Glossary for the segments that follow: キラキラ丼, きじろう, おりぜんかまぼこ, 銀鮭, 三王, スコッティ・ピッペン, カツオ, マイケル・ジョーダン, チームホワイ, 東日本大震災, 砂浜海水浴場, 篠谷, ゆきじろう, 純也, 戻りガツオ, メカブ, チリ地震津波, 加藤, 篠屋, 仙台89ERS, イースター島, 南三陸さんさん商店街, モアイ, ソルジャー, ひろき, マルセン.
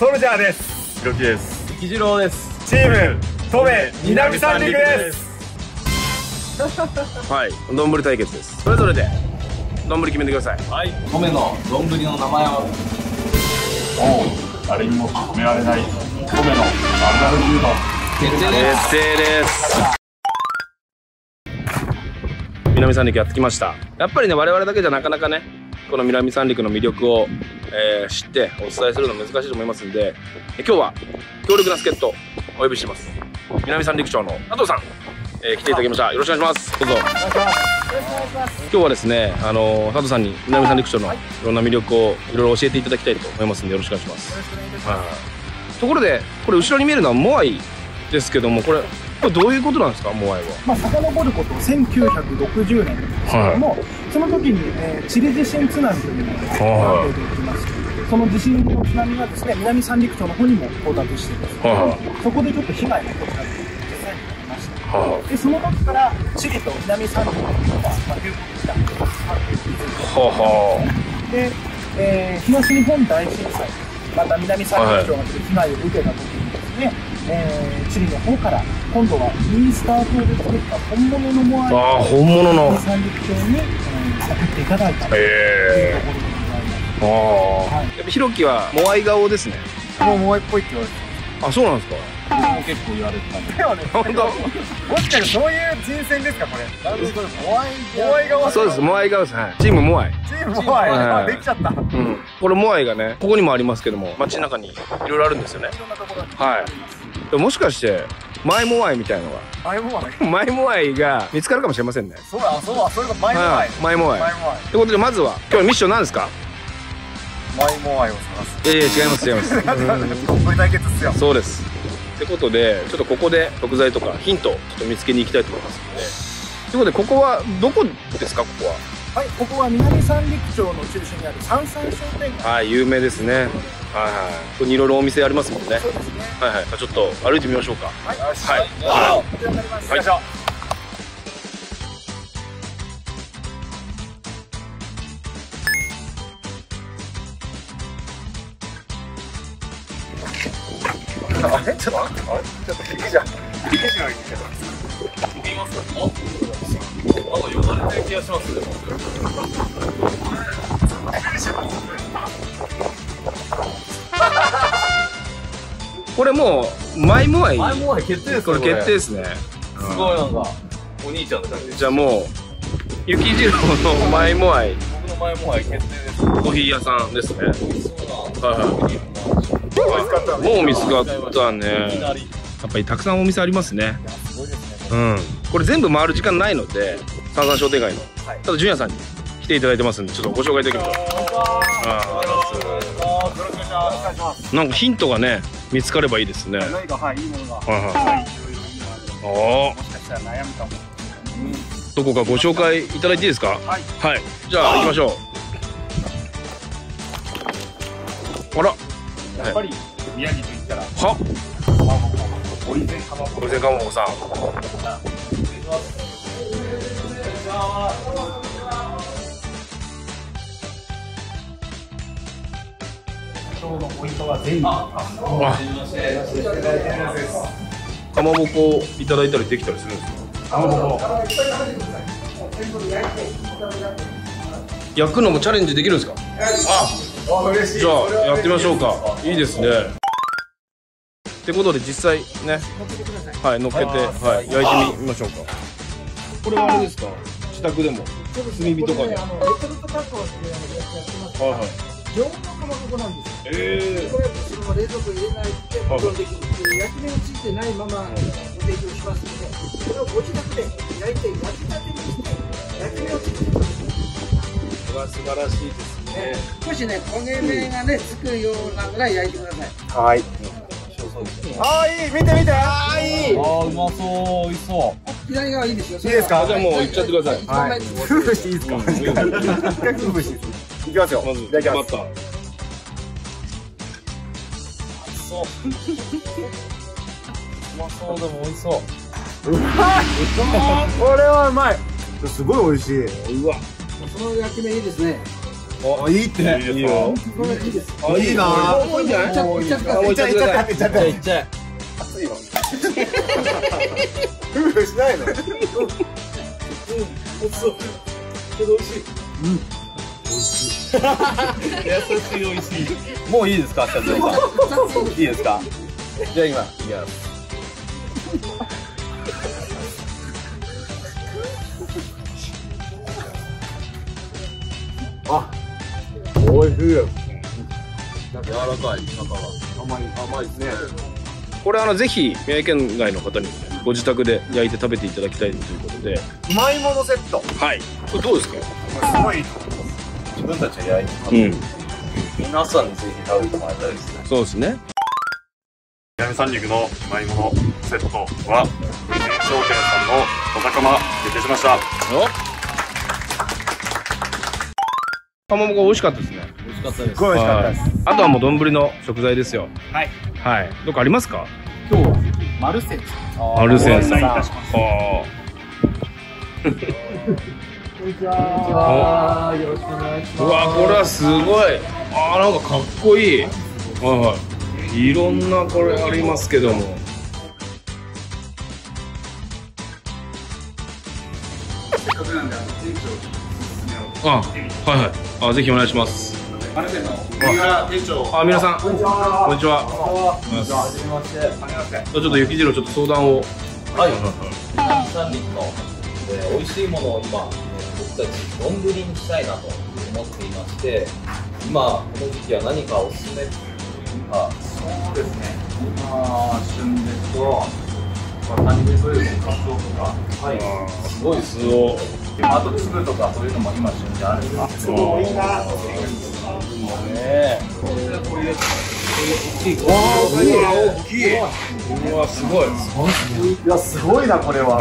ソルジャーです。ひろきです。きじろうです。チームとめ南三陸です。はい、どんぶり対決です。それぞれでどんぶり決めてください。はい。とめのどんぶりの名前は。誰にも止められないとめのアナログの決定です。南三陸やってきました。やっぱりね、我々だけじゃなかなかね、この南三陸の魅力を、知ってお伝えするの難しいと思いますんで、今日は強力な助っ人をお呼びしてます。南三陸町の加藤さん、来ていただきました。よろしくお願いします。どうぞ。今日はですね、加藤さんに南三陸町のいろんな魅力をいろいろ教えていただきたいと思いますんで、よろしくお願いします。ところで、これ後ろに見えるのはモアイですけども、これどういうことなんですか、モアイは。まあ、遡ること、1960年なんですけども、その時に、チリ地震津波というのが発生してきまして、その地震の津波がですね、南三陸町の方にも到達しています。そこでちょっと被害が起こったという実際になりました。で、その時から、チリと南三陸の方が流行したということで、東日本大震災、また南三陸町が被害を受けた時にですね、チリの方から今度はイースター島で作った本物のモアイを三陸町に作っていただいたというところでございます。やっぱひろきはモアイ顔ですね。もうモアイっぽいって言われてた。あ、そうなんですか。僕も結構言われてたんで。ではね、本当。もしかしてどういう人選ですかこれ。モアイ顔。そうです、モアイ顔です。チームモアイ。チームモアイ。できちゃった。うん。これモアイがね、ここにもありますけども、街の中にいろいろあるんですよね。はい。もしかしてマイモアイみたいなのがマイモアイが見つかるかもしれませんね。そうだ、そうだ、それがマイモアイ。マイモアイってことで、まずは今日ミッションなんですか。マイモアイを探す。いやいや、違います、違います。どんぶり対決っすよ。そうですってことで、ちょっとここで食材とかヒントをちょっと見つけに行きたいと思いますので、ということで、ここはどこですか。ここは、はい、ここは南三陸町の中心にある三三商店街。はい、有名ですね。はい、ここにいろいろお店ありますもんね。はいはい、ちょっと歩いてみましょうか。はい、はい、こちらになります。はい。あれ、ちょっと、あれ、ちょっと、引きじゃん。引きじゃないんですけど。見ますか。あと、呼ばれてる気がします。これもうマイモアイ決定です。これ決定ですね。すごい、なんかお兄ちゃんの感じ。じゃあもうゆきじろうのマイモアイ。僕のマイモアイ決定です。コーヒー屋さんですね。はい。もう見つかったね。やっぱりたくさんお店ありますね。うん。これ全部回る時間ないので、三三商店街のただ純也さんに来ていただいてますんで、ちょっとご紹介いただきましょう。なんかヒントがね。見つかればいいですね。何か、はい、いいものが。もしかしたら悩むかも。どこかご紹介いただいていいですか。はい。はい。じゃあ行きましょう。あら。やっぱり宮城と言ったら。は。おりぜんかまぼこさん。ポイントは全員かまぼこいただいたりできたりするんですか。かまぼこ焼くのもチャレンジできるんですか。あ、嬉しい。じゃあやってみましょうか。いいですね。ってことで実際ね、はい、乗っけて、はい、焼いてみましょうか。これはあれですか、自宅でも炭火とかで。レトルト加工っていうのをやってます。はいはい。常温のかまぼこなんですよ。これはそのまま冷蔵庫入れないで保存できる。焼き目がついてないままご提供しますので、それをご自宅で焼いて、焼きたてにして焼き目をつけてください。これは素晴らしいですね。少しね、焦げ目がねつくようなぐらい焼いてください。はい。ああ、いい、見て見て。ああ、いい。ああ、うまそう、美味しそう。左側いいですよ。いいですか。じゃあもう行っちゃってください。はい。くるぶしいいですか。くるぶし。行きますよ。まずいただきます。そう。うまそう、でも美味しそう。うまい。これはうまい。すごい美味しい。うわ。その焼き目いいですね。あ、いいってね。いいよ。あ、いいな。多いんじゃない？いっちゃえ、いっちゃえ、いっちゃえ、いっちゃえ。熱いよ。ふふしないの？うん、おいしそう。けど美味しい。うん、美味しい。優しい美味しい。もういいですか？社長。いいですか？じゃあ今、いや。あ、おいしい。なんか柔らかい、中は甘いですね。これぜひ宮城県外の方にご自宅で焼いて食べていただきたいということで、うまいものセット。はい。これどうですか？すごい。自分たちで焼いて、皆さんにぜひ食べてもらいたいですね。そうですね。南三陸のうまいものセットは商店さんのお仲間決定しました。かまぼこ美味しかったですね。美味しかったです。すごい美味しかったです。あとはもうどんぶりの食材ですよ。はい。はい。どっかありますか？今日マルセンさん。マルセンさん。ああ。こんにちは。よろしくお願いします。うわ、これはすごい。ああ、なんかかっこいい。はい。いろんなこれありますけども。せっかくなんで店長おすすめを。あ、はいはい。あ、ぜひお願いします。マルセンの店長。あ、皆さん、こんにちは。こんにちは。はじめまして。ちょっと雪次郎、ちょっと相談を。はい。南三陸の美味しいものを今僕たち丼にしたいなと思っていまして、今この時期は何かおすすめというか。そうですね。今旬ですと、カニベというカツオとか、はい。すごい酢を。あと粒とかそういうのも今旬じゃあるんですけど、こういう大きい、うわすごい、いやすごいなこれは。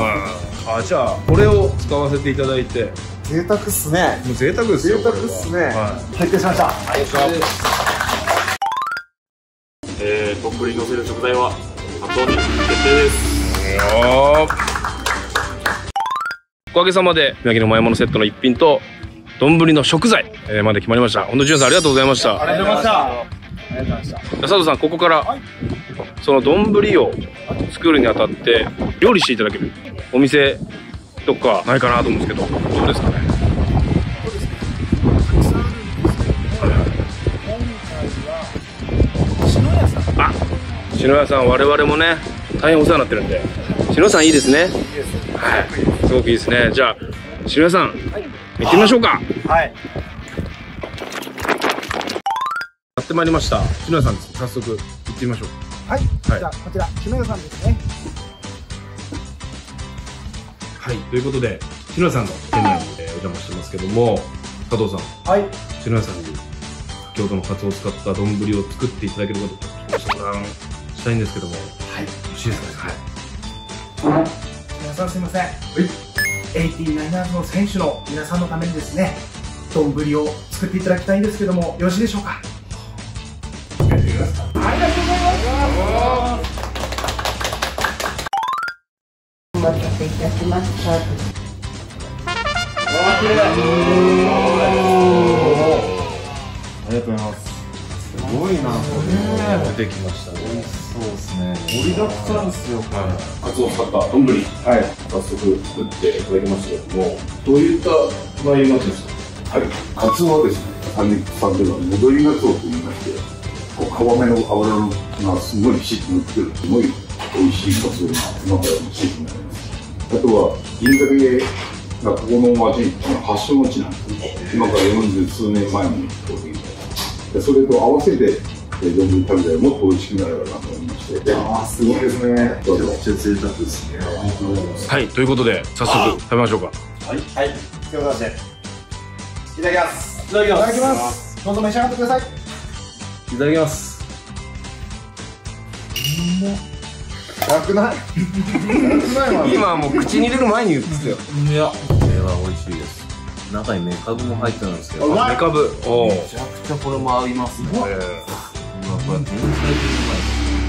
あ、じゃあこれを使わせていただいて贅沢っすね。もう贅沢ですよ。贅沢っすね。決定しました。ここにのせる食材はカツオに決定です。おかげさまで宮城のうまいものセットの一品と丼の食材まで決まりました。本当、じゅんさんありがとうございました。ありがとうございました。ありがとうございました。佐藤さん、ここから、はい、その丼を作るにあたって料理していただけるお店とかないかなと思うんですけど、どうですかね。そうですね。たくさんあるんですけど、今回は篠屋さん。あ、篠屋さん、我々もね大変お世話になってるんで、篠屋さんいいですね。いいです。はい。すごくいいですね。じゃあ篠谷さん、行ってみましょうか。はい。やってまいりました。篠谷さんです。早速行ってみましょう。はい。じゃあこちら篠谷さんですね。はい。ということで篠谷さんの店内にお邪魔してますけども、加藤さん。はい。篠谷さんに先ほどのカツオを使った丼を作っていただけることを相談したいんですけども、はい。よろしいですかね。はい。すみません。89ERSの選手の皆さんのためにですね、丼を作っていただきたいんですけども、よろしいでしょうか。ありがとうございます。お待たせいたしました。ありがとうございます。すごいな、これ出てきましたね。そうですね。盛りだくさんですよ。カツオを使った丼、はい、早速作っていただきましたけども、どういった内容なんですか？はい、カツオはですね、三陸産では戻りガツオと言いまして、皮目の脂がすごいピシッと乗ってる、すごい美味しいカツオが今から美味しいとなります。あとは銀鮭がここの町の発祥の地なんですね。今から40数年前に到現した。それと合わせて丼に食べたらもっと美味しくなればなと思いまして。ああ、すごいですね。めちゃくちゃ贅沢ですね。はい、ということで早速食べましょうか。はいはい、手を出していただきます。いただきます。どうぞ召し上がってください。いただきます。辛くない？今もう口に入れる前に言ってたよ。いや、これは美味しいです。中にメカブも入ってるんですけど、メカブ、めちゃくちゃこれも合いますね。これ、これ天才的に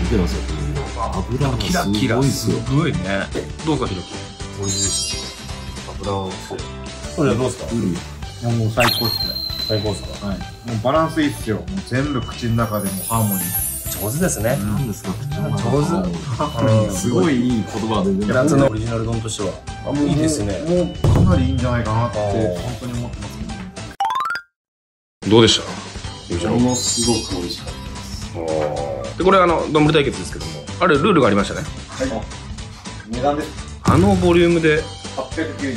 見てますよ。油がキラキラすごいね。どうぞひろき。美味しいです。油を。これはどうですか？うん。もう最高ですね。最高っすか。はい、もうバランスいいっすよ。もう全部口の中でもハーモニー上手ですね。何ですか、口の中上手すごいいい言葉で、夏のオリジナル丼としてはいいですね。もうかなりいいんじゃないかなって本当に思ってますけど。どうでした？ものすごく美味しかったです。でこれ丼対決ですけども、あるルールがありましたね。はい、値段です。ボリュームで890円。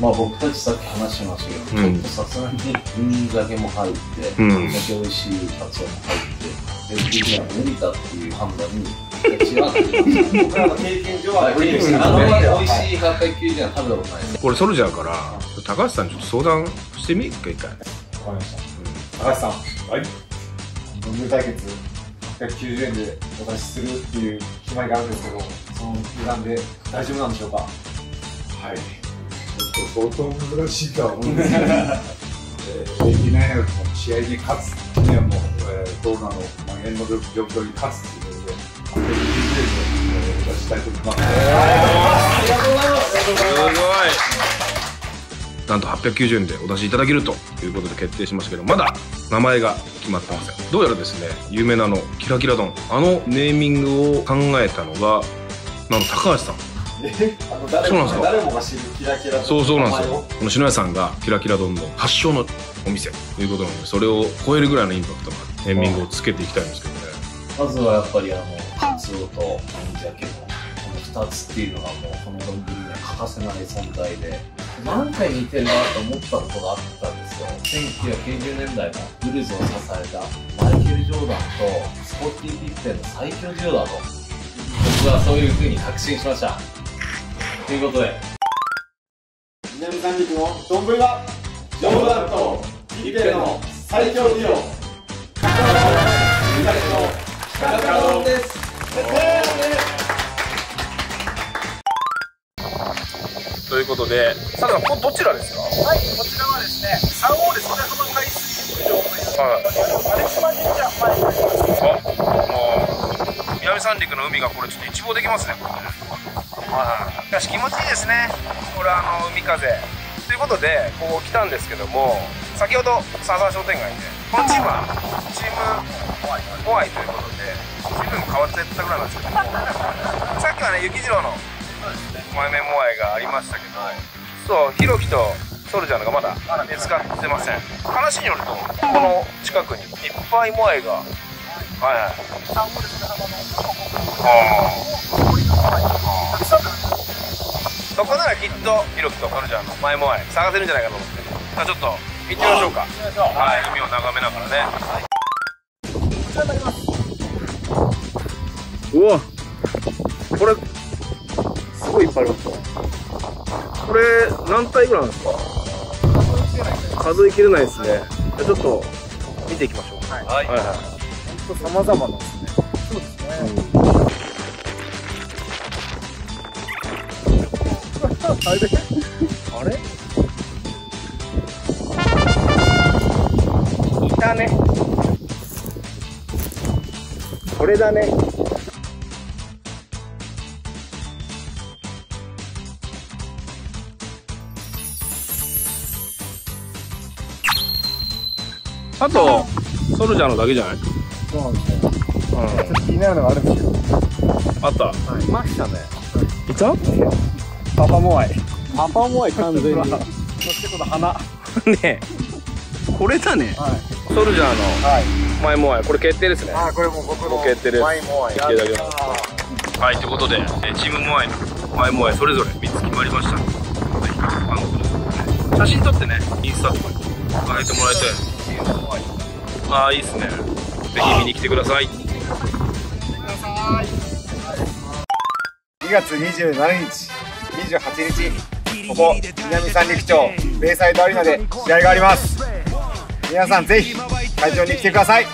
まあ僕たちさっき話しましたけど、ちょっとさすがに海酒も入って、酒美味しいカツオも入ってで、今無理だっていう判断に違う。僕らの経験上は無理でした。まで美味しい890円は食べたことないです。これソルジャーから高橋さんちょっと相談してみるか一回。わかりました。高橋さん、はい、海対決890円でお出しするっていう決まりがあるんですけど、その値段で大丈夫なんでしょうか。はい、ちょっと相当難しいとは思うんですけど、できないよりも試合に勝つっていうのはもう、コロナの蔓延の状況に勝つっていうことで、890円で出したいと思います。ありがとうございます。すごい。なんと890円でお出しいただけるということで決定しましたけど、まだ名前が決まってません。どうやらですね、有名なキラキラ丼、ネーミングを考えたのが高橋さん。誰もが知るキラキラ丼。そうなんですよ。この篠谷さんがキラキラ丼の発祥のお店ということなので、それを超えるぐらいのインパクトのネーミングをつけていきたいんですけどね。まずはやっぱりカツオと海鮭のこの2つっていうのがもうこの丼には欠かせない存在で、何回似てるなと思ったことがあったんですよ。1990年代のブルーズを支えたマイケル・ジョーダンとスコッティ・ピッペンの最強ジョーダンと、僕はそういう風に確信しました。ということで、南三陸の丼はジョーダンとピッペンの最強デュオ、カツオと海鮭のキラキラ丼です。ということで、さださん、これどちらですか？はい、こちらはですね、三王です。砂浜海水浴場の南三陸の海がこれちょっと一望できますね。しかし気持ちいいですね。これ海風ということでこう来たんですけども、先ほど笹商店街でこのチームはチームホワイということで、チームも変わっちゃったぐらいなんですけども、さっきはね、雪次郎の前面モアイがありましたけど、そう、ひろきとソルジャーのがまだ見つかってません。話によると、この近くにいっぱいモアイが、そこならきっとひろきとソルジャーの前モアイ探せるんじゃないかと思って、じゃあちょっと行ってみましょうか。はい、海を眺めながらね。こちらになります。うわ、これすごいいっぱいあります。これ何体ぐらいなんですか？数えきれないですね。じゃあちょっと見ていきましょう。はいはいはい。本当様々なんですね。そうですね。あれ？あれ？いたね。これだね。あと、ソルジャーのだけじゃない？そうなんですよ。気になるのがあるんですけど。あった。いましたね。いた？パパモアイ。パパモアイ完全に。そしてこの花。ねえ。これだね。ソルジャーの前モアイ。これ決定ですね。ああ、これもう僕の決定です。前モアイ。決定だけなんです。はい、ということで、チームモアイの前モアイ、それぞれ3つ決まりました。ぜひ、写真撮ってね、インスタとかに上げてもらいたい。あー、いいですね。ぜひ見に来てください。2月27日、28日、ここ南三陸町ベイサイドアリーナで試合があります。皆さんぜひ会場に来てください。